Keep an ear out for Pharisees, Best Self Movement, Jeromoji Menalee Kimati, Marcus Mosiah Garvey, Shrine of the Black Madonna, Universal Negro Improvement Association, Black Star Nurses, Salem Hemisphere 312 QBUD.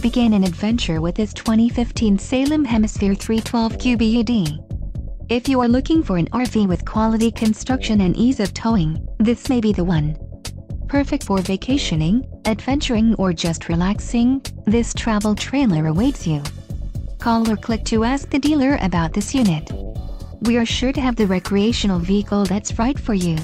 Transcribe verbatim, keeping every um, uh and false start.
began an adventure with his twenty fifteen Salem Hemisphere three twelve Q B U D. If you are looking for an R V with quality construction and ease of towing, this may be the one. Perfect for vacationing, adventuring, or just relaxing, this travel trailer awaits you. Call or click to ask the dealer about this unit. We are sure to have the recreational vehicle that's right for you.